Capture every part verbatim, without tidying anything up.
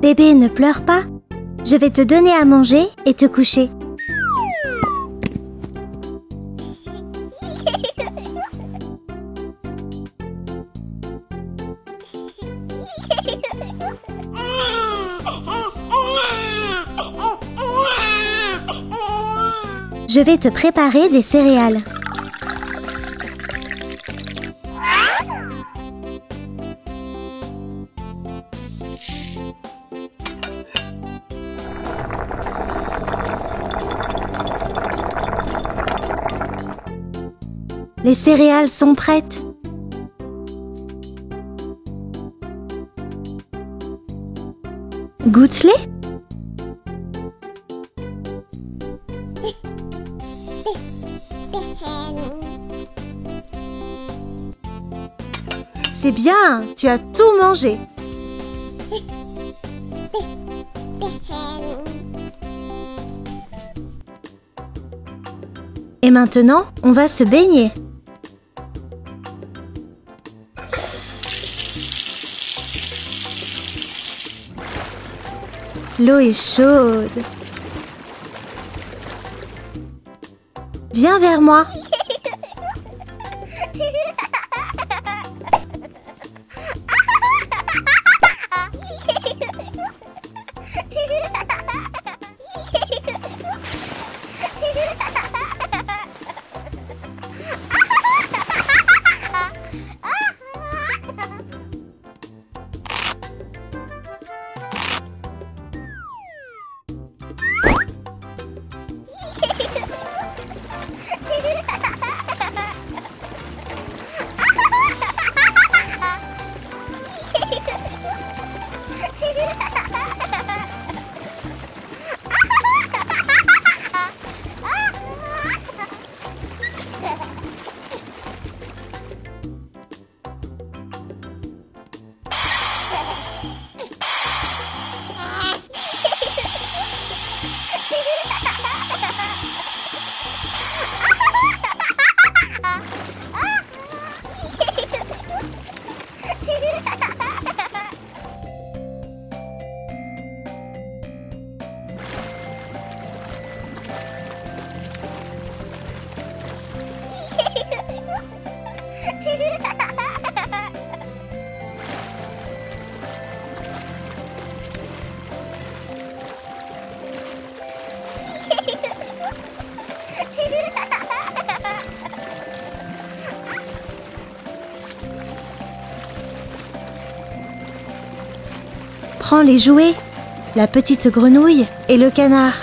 Bébé, ne pleure pas. Je vais te donner à manger et te coucher. Je vais te préparer des céréales. Les céréales sont prêtes. Goûte-les. C'est bien, tu as tout mangé. Et maintenant, on va se baigner. L'eau est chaude. Viens vers moi. Prends les jouets, la petite grenouille et le canard.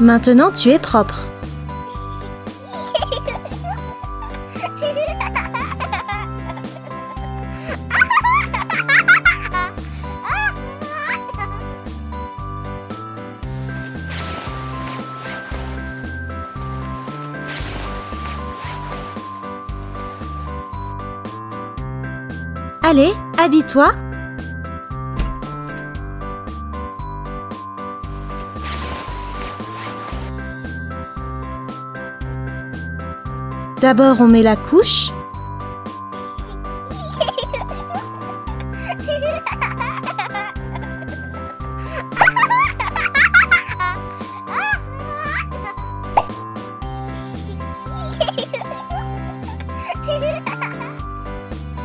Maintenant, tu es propre. Allez, habille-toi. D'abord, on met la couche.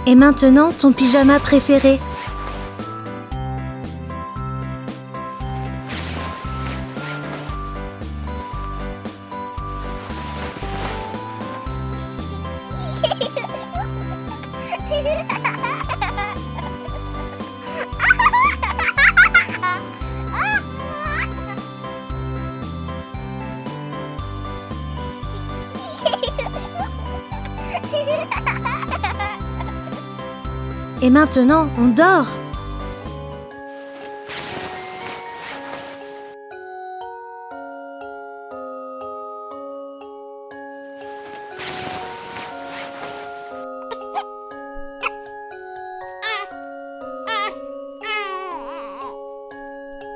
Et maintenant, ton pyjama préféré. Et maintenant, on dort.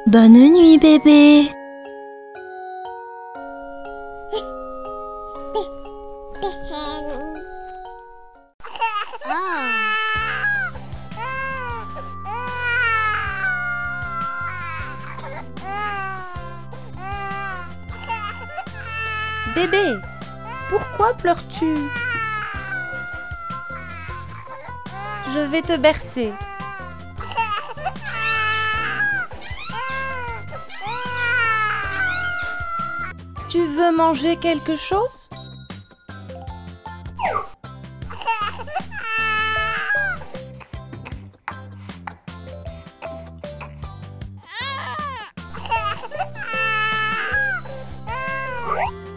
Bonne nuit, bébé. Bébé, pourquoi pleures-tu? Je vais te bercer. Tu veux manger quelque chose?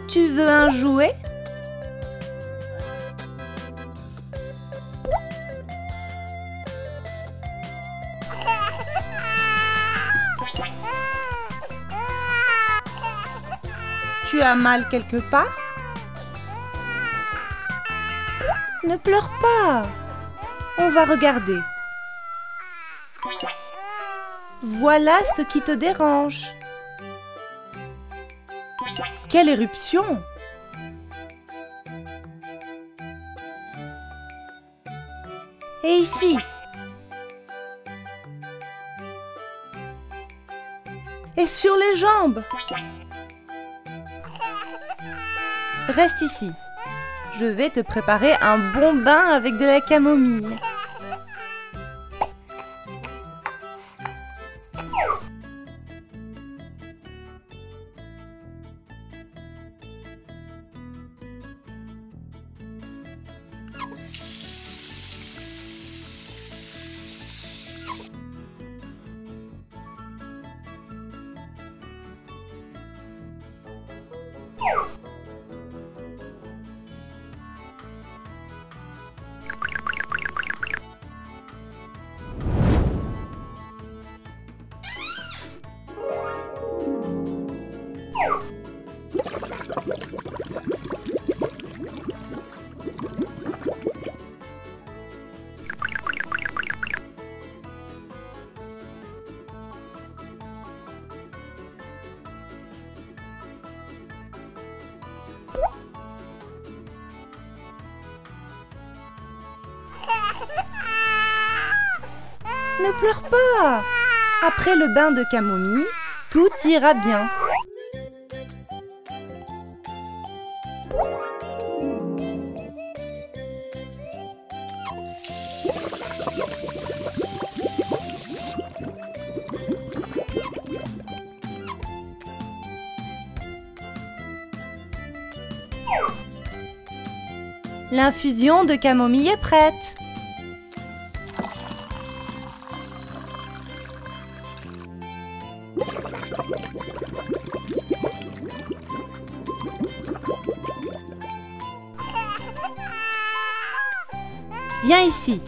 Tu veux un jouet? Tu as mal quelque part? Ne pleure pas. On va regarder. Voilà ce qui te dérange. Quelle éruption! Et ici! Et sur les jambes! Reste ici. Je vais te préparer un bon bain avec de la camomille. Ne pleure pas. Après le bain de camomille, tout ira bien. L'infusion de camomille est prête. Viens ici.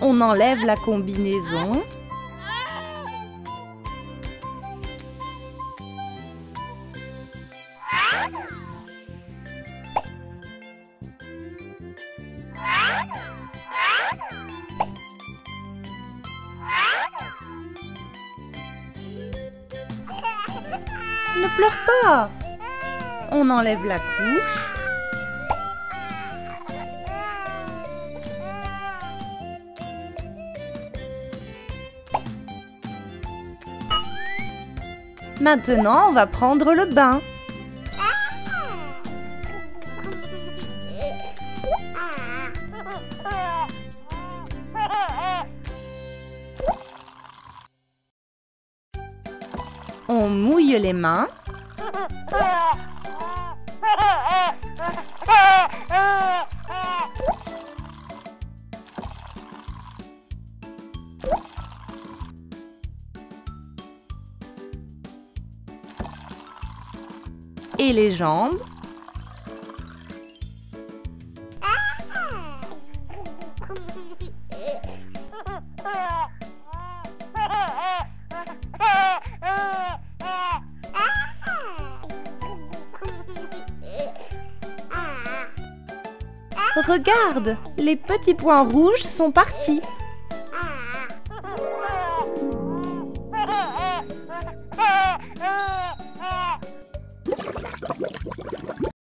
On enlève la combinaison. Ne pleure pas. On enlève la couche. Maintenant, on va prendre le bain. on mouille les mains. Et les jambes. Regarde, les petits points rouges sont partis.